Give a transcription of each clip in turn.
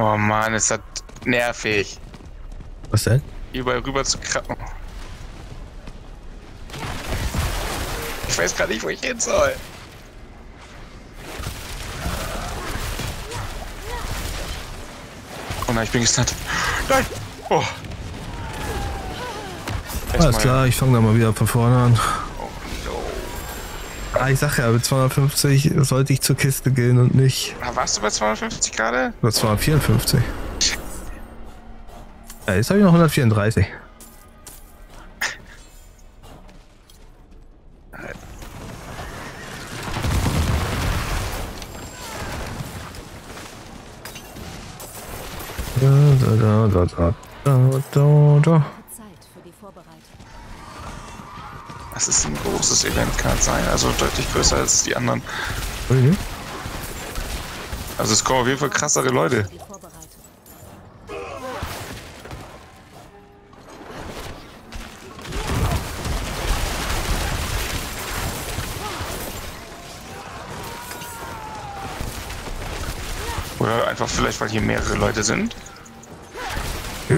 Oh Mann, ist das nervig. Was denn? Überall rüber zu kratzen. Ich weiß gerade nicht, wo ich hin soll. Oh nein, ich bin gestunt. Nein! Oh. Alles klar, ich fange da mal wieder von vorne an. Ah, ich sag ja, mit 250 sollte ich zur Kiste gehen und nicht. Warst du bei 250 gerade? Bei 254. Ja, jetzt habe ich noch 134. Da. Das ist ein großes Event, kann es sein, also deutlich größer als die anderen. Okay. Also es kommen auf jeden Fall krassere Leute. Oder einfach vielleicht, weil hier mehrere Leute sind.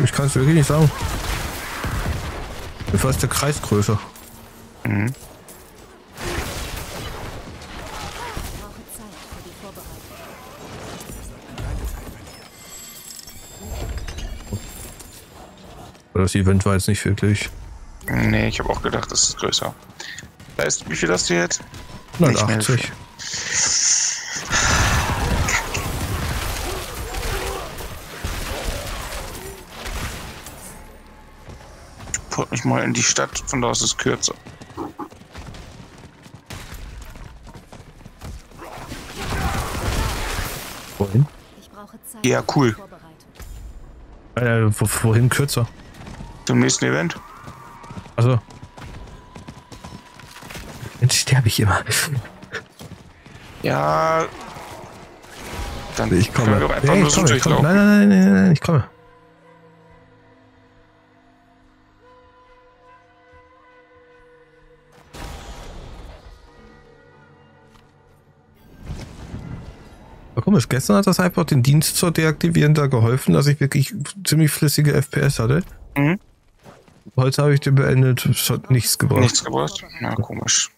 Ich kann es wirklich nicht sagen. Jedenfalls der Kreis größer. Mhm. Das Event war jetzt nicht wirklich. Nee, ich habe auch gedacht, das ist größer. Da ist, wie viel hast du jetzt? 89. Ich port mich mal in die Stadt, von da aus ist es kürzer. Wohin? Ja, cool. Wohin kürzer? Zum nächsten Event. Achso. Dann sterbe ich immer. Ja. Dann ich komme. Können wir doch einfach nur so durchlaufen. Nein, ich komme. Komisch, gestern hat das iPod den Dienst zur Deaktivieren da geholfen, dass ich wirklich ziemlich flüssige FPS hatte. Mhm. Heute habe ich den beendet, es hat nichts gebracht. Nichts gebracht? Na, komisch.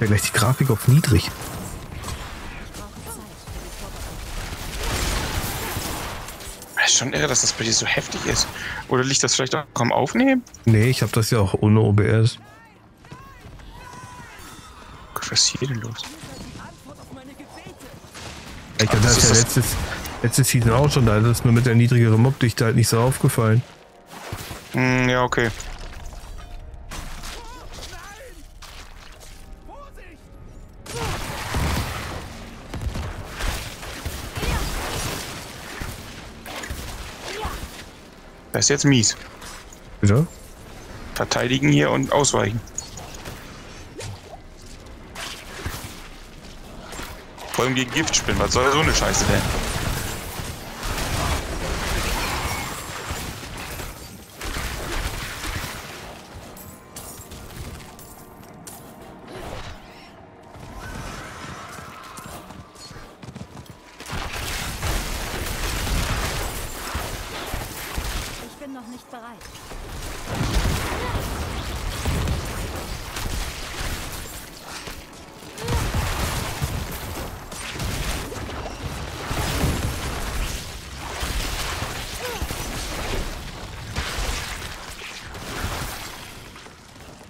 Ja, gleich die Grafik auf niedrig. Schon irre, dass das bei dir so heftig ist. Oder liegt das vielleicht auch am Aufnehmen? Nee, ich habe das ja auch ohne OBS. Gott, was ist hier denn los? Ich hatte das ja letztes Season auch schon, da ist mir mit der niedrigeren Mobdichte halt nicht so aufgefallen. Ja, okay. Das ist jetzt mies. Bitte? Verteidigen hier und ausweichen. Vor allem gegen Giftspinnen, was soll so eine Scheiße denn?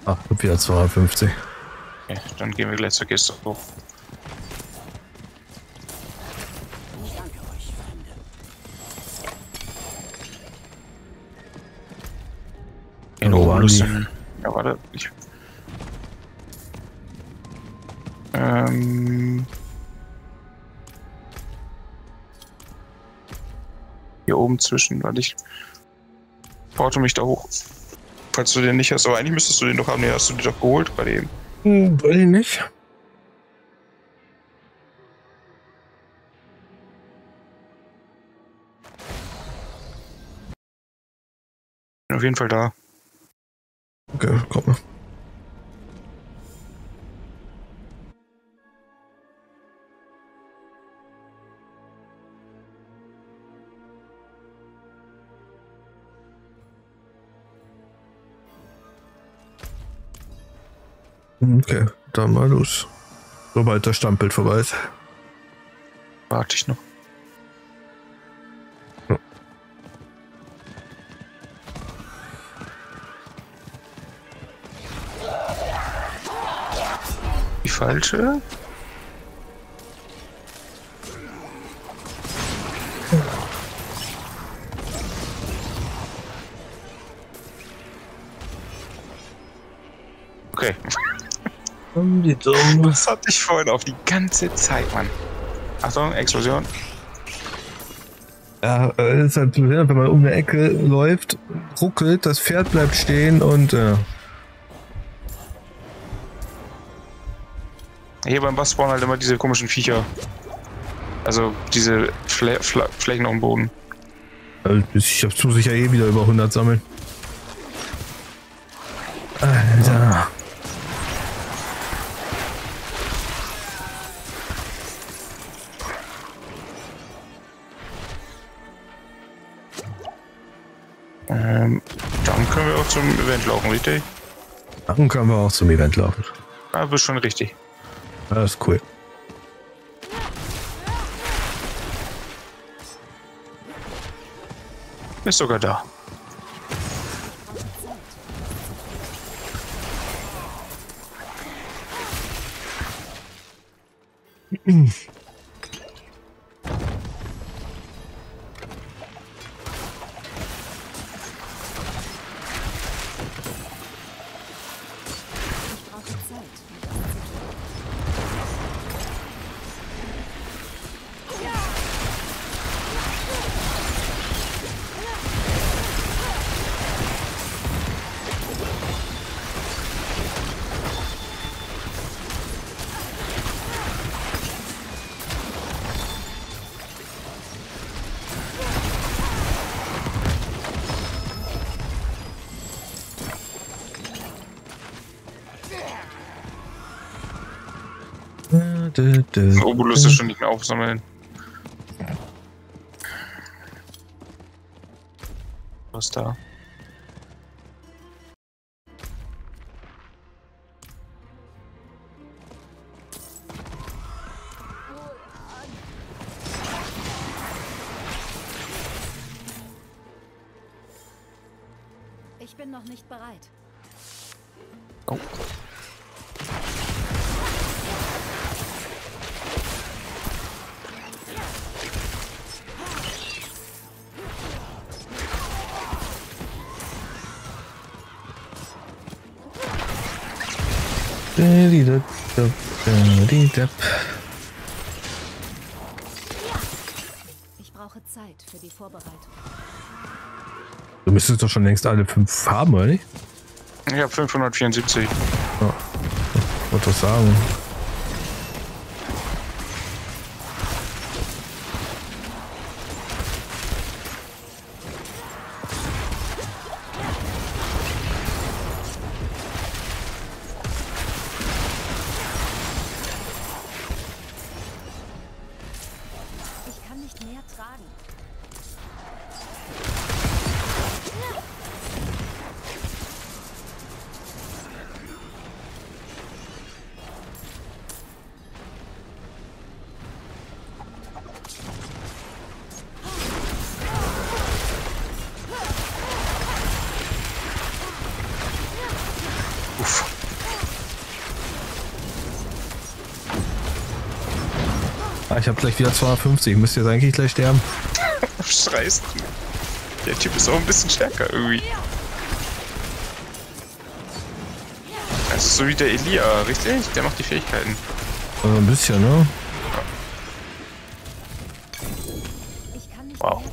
Ach, wieder 250. Okay, dann gehen wir gleich zur Kiste hoch. In Oberlüssen. Ja, warte. Hier oben zwischen, weil ich porte mich da hoch. Falls du den nicht hast, aber eigentlich müsstest du den doch haben. Den hast du dir doch geholt bei dem. Weiß ich nicht. Auf jeden Fall da. Okay, kommt noch. Okay, dann mal los. Sobald das Stammbild vorbei ist. Warte ich noch. Ja. Die falsche? Okay. Das hatte ich vorhin auf die ganze Zeit, Mann. Achtung, Explosion. Ja, ist halt, wenn man um eine Ecke läuft, ruckelt, das Pferd bleibt stehen und. Hier beim Bass spawnen halt immer diese komischen Viecher. Also diese Flächen auf dem Boden. Ich hab's zu sicher eh wieder über 100 sammeln. Alter. Dann können wir auch zum Event laufen, richtig? Dann können wir auch zum Event laufen. Ja, bist schon richtig. Das ist cool. Ist sogar da. Den Obolus ist schon nicht mehr aufsammeln. Was da? Ich bin noch nicht bereit. Oh. Ich brauche Zeit für die Vorbereitung. Du müsstest doch schon längst alle 5 haben, oder nicht? Ich habe 574. Ja. Ich wollte das sagen. Ich habe gleich wieder 250, müsst ihr jetzt eigentlich gleich sterben. Scheiße. Der Typ ist auch ein bisschen stärker irgendwie. Also so wie der Elia, richtig? Der macht die Fähigkeiten. Also ein bisschen, ne? Ja. Wow.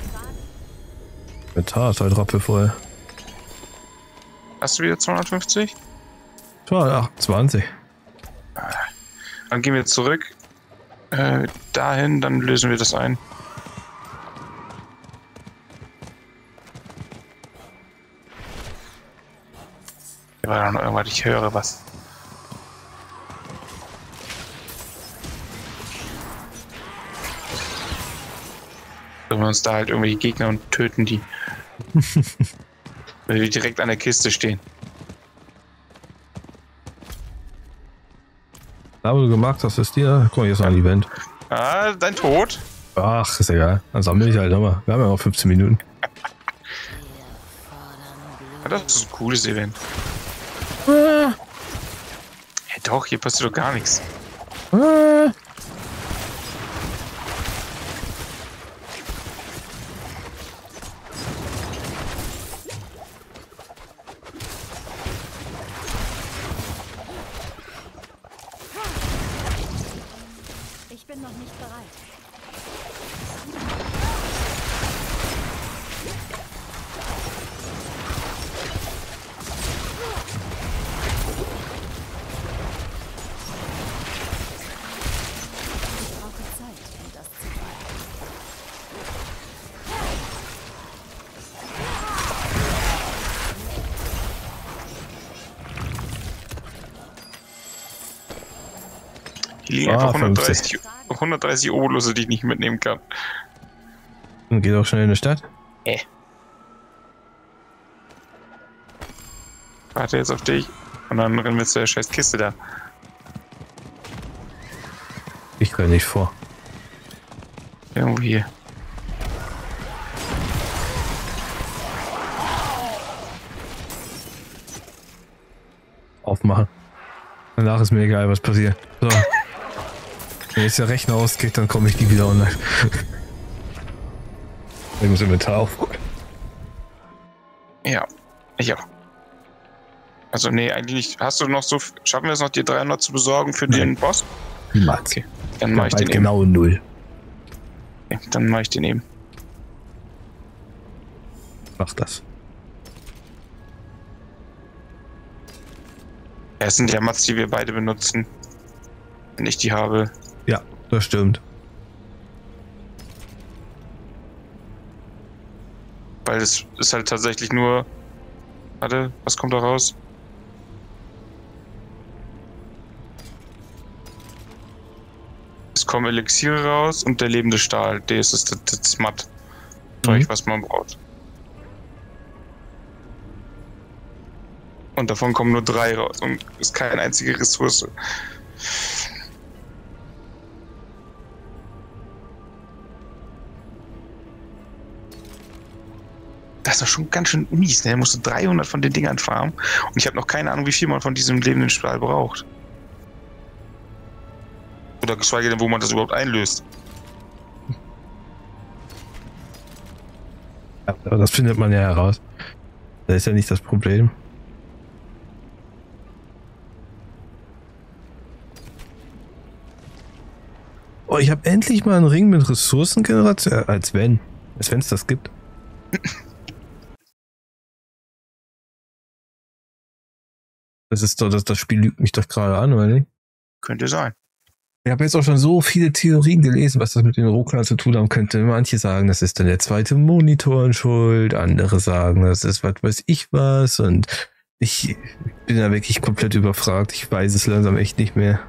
Der Tat ist halt rappelvoll. Hast du wieder 250? 228. Dann gehen wir zurück. Dahin, dann lösen wir das ein. Hier war noch irgendwas, ich höre was. Sollen wir uns da halt irgendwelche Gegner und töten die. Weil wir direkt an der Kiste stehen. Da, wo du gemacht hast, ist dir. Guck mal, hier ist noch ein Event. Ah, dein Tod. Ach, ist egal. Dann sammle ich halt nochmal. Wir haben ja noch 15 Minuten. Das ist ein cooles Event. Ah. Hey, doch, hier passiert doch gar nichts. Ah. Ich bin noch nicht bereit. Liegen einfach 130 Obolose, die ich nicht mitnehmen kann. Und geht auch schnell in die Stadt? Warte jetzt auf dich und dann rennen wir zu der scheiß Kiste da. Ich kann nicht vor. Irgendwo hier. Aufmachen. Danach ist mir egal, was passiert. So. Wenn jetzt der Rechner ausgeht, dann komme ich nie wieder online. Ich muss Inventar aufholen. Ja, ich auch. Also nee, eigentlich nicht. Hast du noch so... Schaffen wir es noch, die 300 zu besorgen für den Boss? Nein. Okay, dann mache ich den eben. Genau 0. Okay, dann mache ich den eben. Mach das. Das sind ja Mats, die wir beide benutzen. Wenn ich die habe. Ja, das stimmt. Weil es ist halt tatsächlich nur... Warte, was kommt da raus? Es kommen Elixiere raus und der lebende Stahl. Das ist das Matt-Zeug, was man braucht. Und davon kommen nur 3 raus und ist keine einzige Ressource. Das ist doch schon ganz schön mies, ne? Er musste 300 von den Dingern farmen. Und ich habe noch keine Ahnung, wie viel man von diesem lebenden Stahl braucht. Oder geschweige denn, wo man das überhaupt einlöst. Ja, aber das findet man ja heraus. Das ist ja nicht das Problem. Oh, ich habe endlich mal einen Ring mit Ressourcengeneration. Als wenn es das gibt. Das ist doch, das Spiel lügt mich doch gerade an, oder nicht? Könnte sein. Ich habe jetzt auch schon so viele Theorien gelesen, was das mit den Rohknall zu tun haben könnte. Manche sagen, das ist dann der zweite Monitor in Schuld, andere sagen, das ist was weiß ich was, und ich bin da wirklich komplett überfragt. Ich weiß es langsam echt nicht mehr.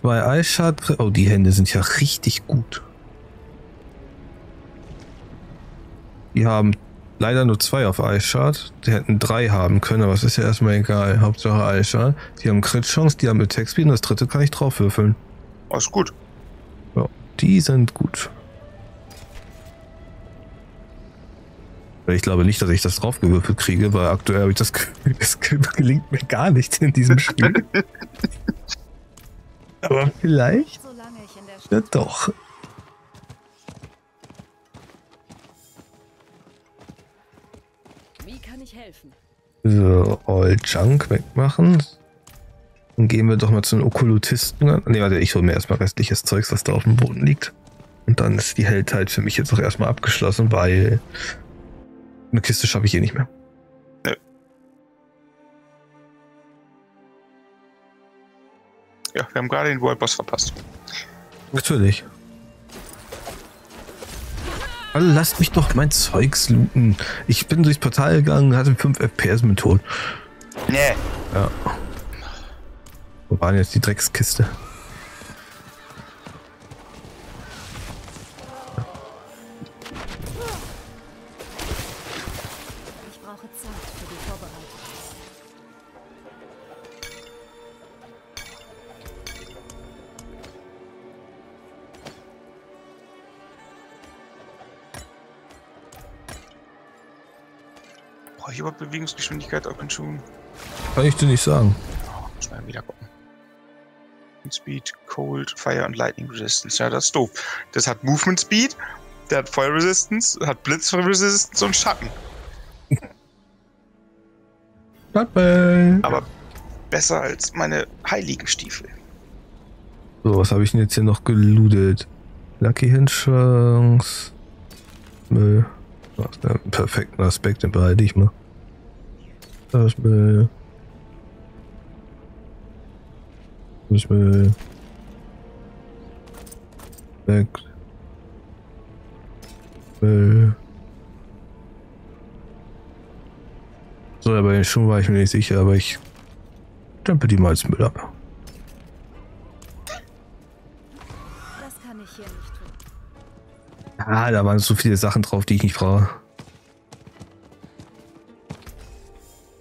Zwei Eishard, oh, die Hände sind ja richtig gut. Die haben leider nur 2 auf Eishard. Die hätten 3 haben können, aber es ist ja erstmal egal. Hauptsache Eishard. Die haben Crit-Chance, die haben Attack Speed und das 3. kann ich drauf würfeln. Alles gut. Ja, die sind gut. Ich glaube nicht, dass ich das draufgewürfelt kriege, weil aktuell habe ich das Gefühl, das gelingt mir gar nicht in diesem Spiel. Aber vielleicht? Ja, doch. Wie kann ich helfen? So, All Junk wegmachen. Dann gehen wir doch mal zu den Okkultisten. Ne, warte, ich hole mir erstmal restliches Zeugs, was da auf dem Boden liegt. Und dann ist die Heldheit für mich jetzt auch erstmal abgeschlossen, weil eine Kiste schaffe ich hier nicht mehr. Ja, wir haben gerade den Worldboss verpasst. Natürlich. Lasst mich doch mein Zeugs looten. Ich bin durchs Portal gegangen, hatte 5 FPS mit Tod. Nee. Ja. Wo war denn jetzt die Dreckskiste? Ich brauche Zeit für die Vorbereitung. Brauche ich überhaupt Bewegungsgeschwindigkeit auf meinen Schuhen? Kann ich dir nicht sagen. Muss man wieder gucken. Speed, Cold, Fire und Lightning Resistance. Ja, das ist doof. Das hat Movement Speed, der hat Feuer Resistance, hat Blitz Resistance und Schatten. Aber besser als meine heiligen Stiefel. So, was habe ich denn jetzt hier noch gelootet? Lucky Hinschwanks. Müll. Perfekten Aspekt, den behalte ich mal. Das Müll. Ich will weg. So, aber den Schuhen war ich mir nicht sicher, aber ich stempel die mal als Müll ab. Das kann ich hier nicht tun. Ah, da waren so viele Sachen drauf, die ich nicht brauche.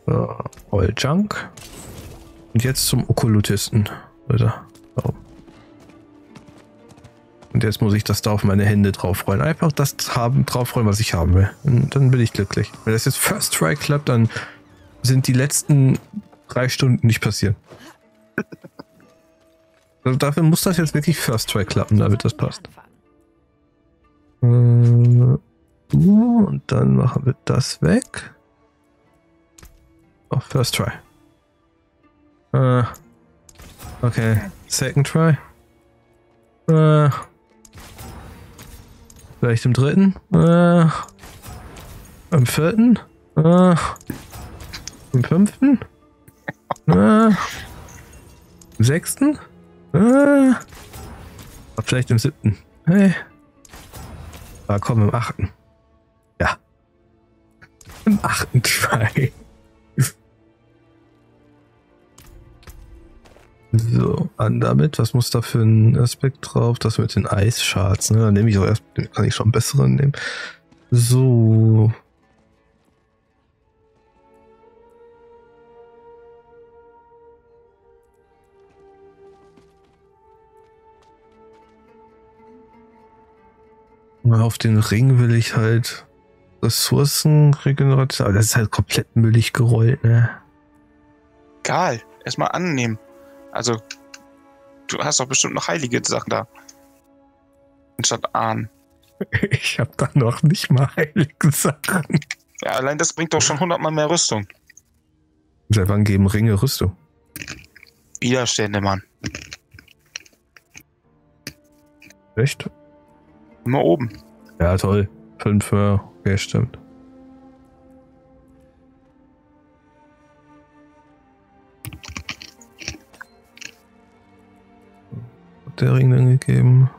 So, Old Junk. Und jetzt zum Okkultisten. So. Und jetzt muss ich das da auf meine Hände draufrollen. Einfach das draufrollen, was ich haben will. Und dann bin ich glücklich. Wenn das jetzt First Try klappt, dann sind die letzten 3 Stunden nicht passiert. Also dafür muss das jetzt wirklich First Try klappen, damit das passt. Und dann machen wir das weg. Auch First Try. Okay, second try. Vielleicht im dritten? Im vierten? Im fünften? Im sechsten? Vielleicht im siebten? Hey. Ah, komm, im achten. Ja. Im achten Try. So, an damit. Was muss da für ein Aspekt drauf? Das mit den Eisscharts, ne? Dann nehme ich auch erst, kann ich schon einen besseren nehmen. So. Auf den Ring will ich halt Ressourcenregeneration, aber das ist halt komplett müllig gerollt, ne? Egal, erstmal annehmen. Also, du hast doch bestimmt noch heilige Sachen da. Anstatt Ahn. Ich hab da noch nicht mal heilige Sachen. Ja, allein das bringt doch schon 100-mal mehr Rüstung. Seit wann geben Ringe Rüstung? Widerstände, Mann. Echt? Immer oben. Ja, toll. 5, okay, stimmt. Der Ring dann gegeben.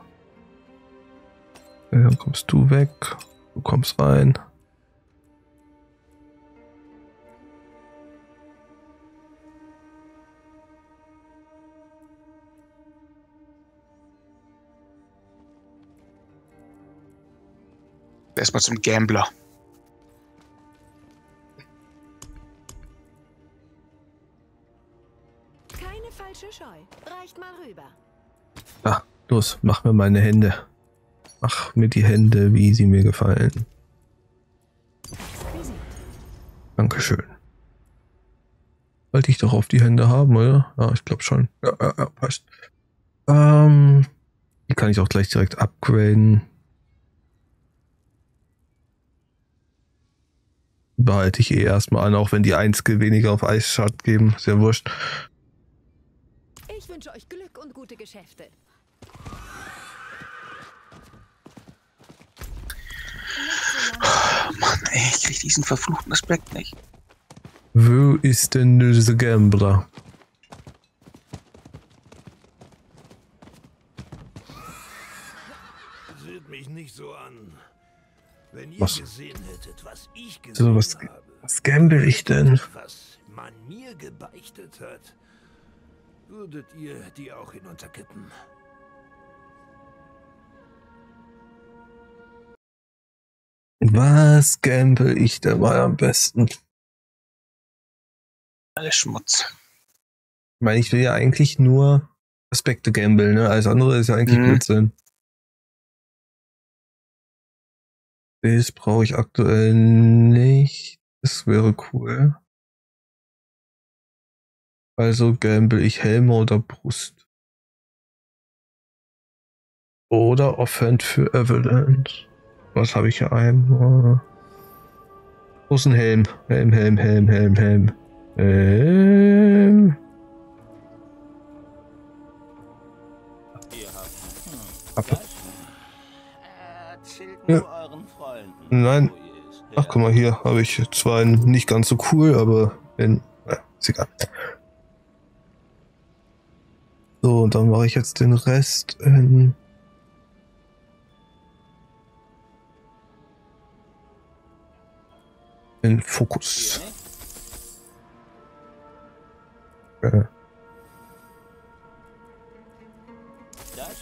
Dann kommst du weg. Du kommst rein. Erstmal zum Gambler. Keine falsche Scheu. Reicht mal rüber. Ah, los, mach mir meine Hände. Mach mir die Hände, wie sie mir gefallen. Dankeschön. Wollte ich doch auf die Hände haben, oder? Ja, ich glaube schon. Ja, passt. Die kann ich auch gleich direkt upgraden. Behalte ich eh erstmal an, auch wenn die 1 Skill weniger auf Eisschad geben. Ist ja wurscht. Ich wünsche euch Glück und gute Geschäfte. Oh Mann, ey, ich krieg diesen verfluchten Aspekt nicht. Wo ist denn dieser Gambler? Seht mich nicht so an. Was gamble ich denn? Was man mir gebeichtet hat, würdet ihr die auch hinunterkippen? Was gamble ich dabei am besten? Alles Schmutz. Ich meine, ich will ja eigentlich nur Aspekte gambeln, ne? Alles andere ist ja eigentlich Blödsinn. Das brauche ich aktuell nicht. Das wäre cool. Also gamble ich Helme oder Brust. Oder Offhand für Avalanche. Was habe ich hier einmal? Großen Helm. Helm. Ja. Nein. Ach, guck mal, hier habe ich zwar einen nicht ganz so cool, aber ist egal. So, und dann mache ich jetzt den Rest in... Fokus. Ja. Das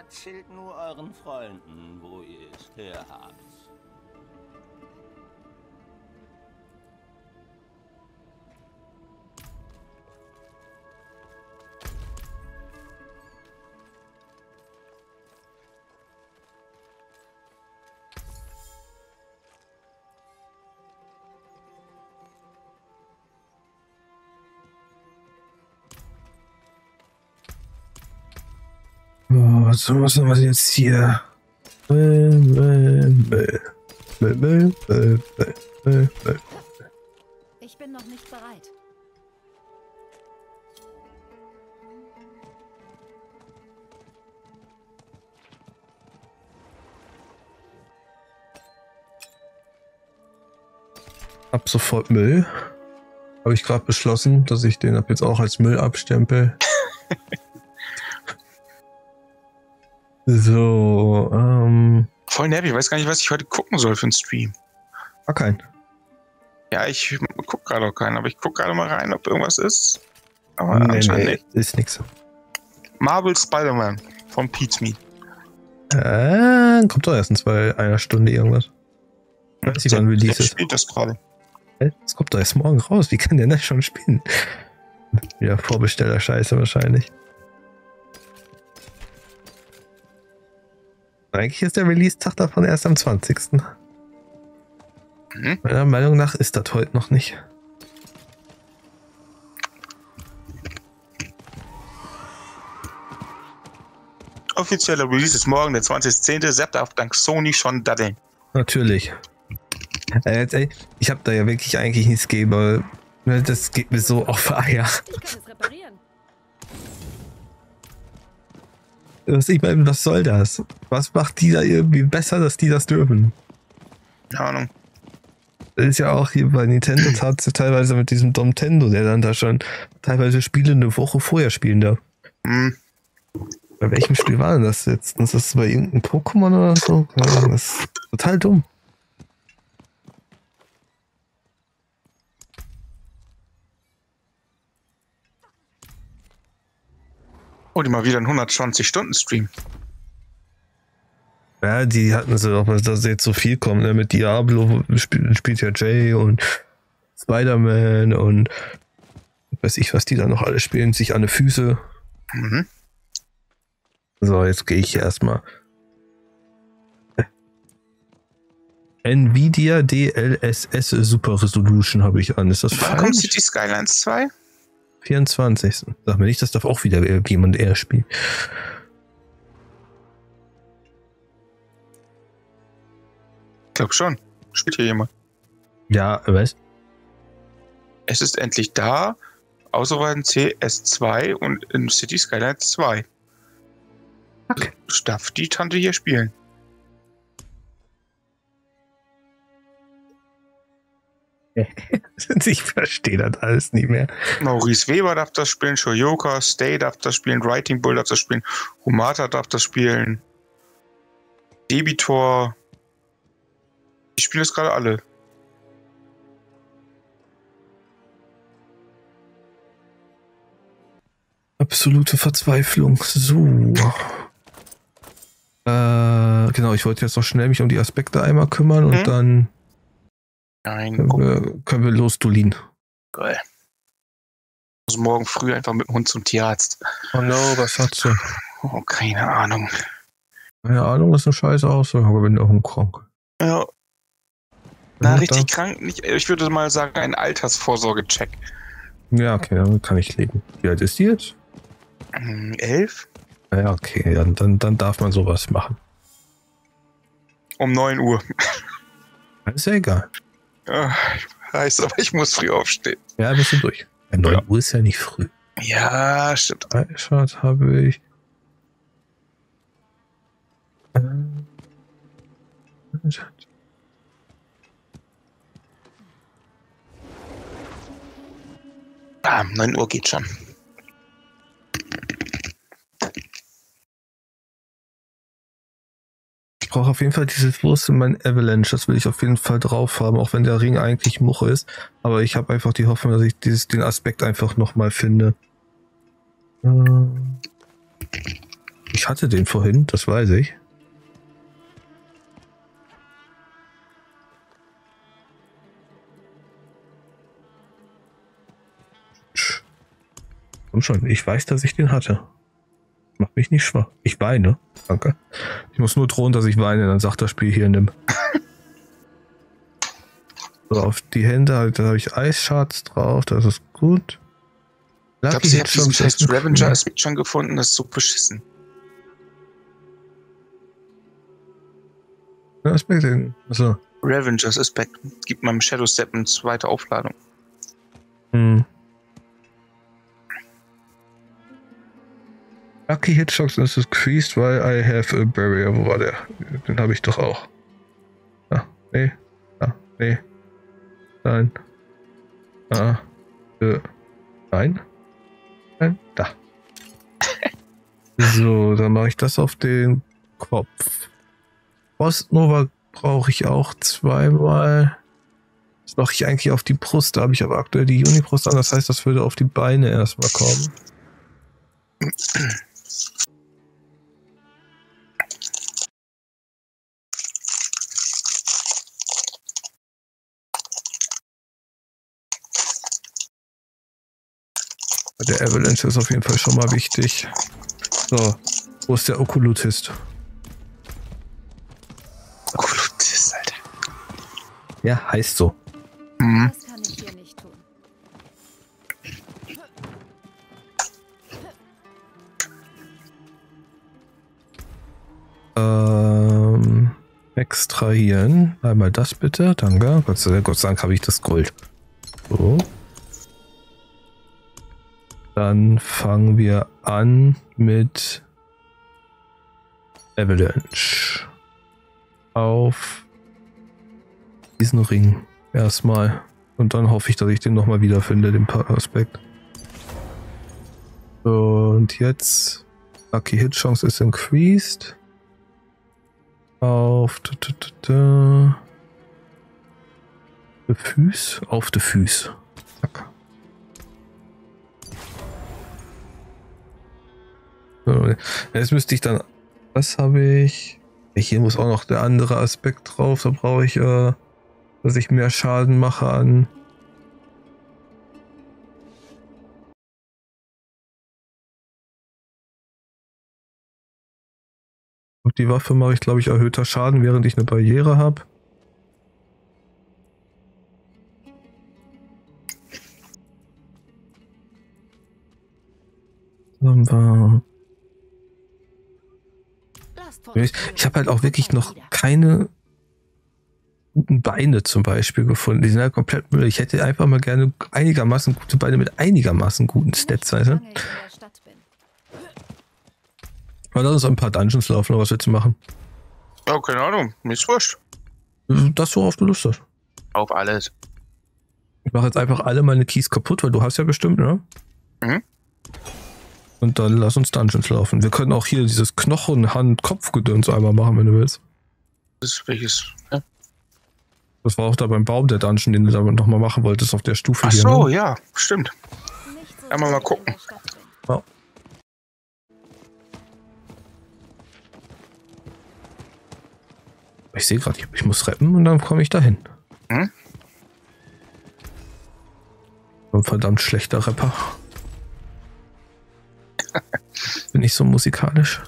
erzählt nur euren Freunden, wo ihr es her habt. Was haben wir jetzt hier? Ich bin noch nicht bereit. Ab sofort Müll. Habe ich gerade beschlossen, dass ich den ab jetzt auch als Müll abstempel. So, voll nervig, ich weiß gar nicht, was ich heute gucken soll für einen Stream. War kein. Ja, ich guck gerade auch keinen, aber ich guck gerade mal rein, ob irgendwas ist. Aber anscheinend nicht. Ist nix. Marvel Spider-Man von Pete's Me. Kommt doch erst in einer Stunde irgendwas. Weiß ich, wann Release ist. Spielt das gerade. Das kommt doch erst morgen raus, wie kann der das schon spielen? Wieder Vorbesteller-Scheiße wahrscheinlich. Eigentlich ist der Release-Tag davon erst am 20. Meiner Meinung nach ist das heute noch nicht. Offizieller Release ist morgen, der 20.10. Sepp darf dank Sony schon daddeln. Natürlich. Ich habe da ja wirklich eigentlich nichts gegeben. Das geht mir so auf Eier. Ich kann es reparieren. Ich meine, was soll das? Was macht die da irgendwie besser, dass die das dürfen? Keine Ahnung. Das ist ja auch hier bei Nintendo teilweise mit diesem Domtendo, der dann da schon teilweise Spiele eine Woche vorher spielen darf. Mhm. Bei welchem Spiel war denn das jetzt? Ist das bei irgendeinem Pokémon oder so? Das ist total dumm. Oh, die mal wieder ein 120-Stunden-Stream. Ja, die hatten sie doch, dass jetzt so viel kommt, ne? Mit Diablo spielt ja Jay und Spider-Man und weiß ich, was die da noch alle spielen, sich an die Füße. Mhm. So, jetzt gehe ich erstmal. NVIDIA DLSS Super Resolution habe ich an. Ist das falsch? Kommt City Skylines 2? 24. Sag mir nicht, das darf auch wieder jemand eher spielen. Ich glaube schon. Spielt hier jemand. Ja, was? Es ist endlich da. Ausarbeiten CS2 und in City Skylines 2. Okay. Darf die Tante hier spielen? Ich verstehe das alles nicht mehr. Maurice Weber darf das spielen, Shoyoka, Stay darf das spielen, Writing Bull darf das spielen, Humata darf das spielen, Debitor, Ich spiele jetzt gerade alle. Absolute Verzweiflung. So. Genau, ich wollte jetzt noch schnell mich um die Aspekte einmal kümmern und dann können wir losdulin. Geil. Ich muss morgen früh einfach mit dem Hund zum Tierarzt. Oh no, was hat sie? Oh, keine Ahnung. Keine Ahnung, was eine scheiße Aussage, aber wenn du auch krank. Ja. Na, richtig krank nicht. Ich würde mal sagen, ein Altersvorsorgecheck. Ja, okay, dann kann ich leben. Wie alt ist die jetzt? 11? Ja, okay, dann darf man sowas machen. Um 9 Uhr. Ist ja egal. Ja, ich weiß, aber ich muss früh aufstehen. Ja, bist du durch. 9 Uhr ist ja nicht früh. Ja, stimmt. Schatz habe ich. Ah, 9 Uhr geht schon. Ich brauche auf jeden Fall dieses Wurst in meinen Avalanche, das will ich auf jeden Fall drauf haben, auch wenn der Ring eigentlich Muche ist. Aber ich habe einfach die Hoffnung, dass ich den Aspekt einfach nochmal finde. Ich hatte den vorhin, das weiß ich. Komm schon, ich weiß, dass ich den hatte. Macht mich nicht schwach. Ich weine. Danke. Ich muss nur drohen, dass ich weine, dann sagt das Spiel hier, nimm. So, auf die Hände, halt, da habe ich Eisscharts drauf, das ist gut. Ich glaube, sie hat diesen scheiß Revenger schon gefunden, das ist so beschissen. Aspekt hin. Achso. Revenger's Aspekt. Gibt meinem Shadow Step eine zweite Aufladung. Hm. Lucky Hitchcock ist es creased, weil I have a barrier. Wo war der? Den habe ich doch auch. Ah, nee. Ah, nee. Nein. Ah. Nein. Nein. Da. So, dann mache ich das auf den Kopf. Postnova brauche ich auch zweimal. Das mache ich eigentlich auf die Brust. Da habe ich aber aktuell die Unibrust an. Das heißt, das würde auf die Beine erstmal kommen. Der Avalanche ist auf jeden Fall schon mal wichtig. So, wo ist der Okkultist? Okkultist, Alter. Ja, heißt so. Mhm. Das kann ich hier nicht tun. Extrahieren. Einmal das bitte. Danke. Gott sei Dank habe ich das Gold. So. Dann fangen wir an mit Avalanche. Auf diesen Ring erstmal. Und dann hoffe ich, dass ich den nochmal wiederfinde, den Aspekt. Und jetzt Lucky Hit Chance ist increased. Auf die Füße. Zack. Jetzt müsste ich dann. Was habe ich? Hier muss auch noch der andere Aspekt drauf. Da brauche ich, dass ich mehr Schaden mache an. Und die Waffe mache ich, glaube ich, erhöhter Schaden, während ich eine Barriere habe. Dann war. Ich habe halt auch wirklich noch keine guten Beine zum Beispiel gefunden. Die sind halt komplett Müll. Ich hätte einfach mal gerne einigermaßen gute Beine mit einigermaßen guten Stats. Weil lass uns ein paar Dungeons laufen, oder was willst du machen? Ja, keine Ahnung. Mir ist wurscht. Das, worauf du Lust hast. Auf alles. Ich mache jetzt einfach alle meine Keys kaputt, weil du hast ja bestimmt, ne? Mhm. Und dann lass uns Dungeons laufen. Wir können auch hier dieses Knochen-Hand-Kopf-Gedöns einmal machen, wenn du willst. Das ist welches? Ja. Das war auch da beim Baum der Dungeon, den du da nochmal machen wolltest auf der Stufe. Ach so, hier, ne? Ja, stimmt. Einmal mal gucken. Ja. Ich sehe gerade, ich muss retten und dann komme ich dahin. Hm? Ein verdammt schlechter Rapper. Bin ich so musikalisch?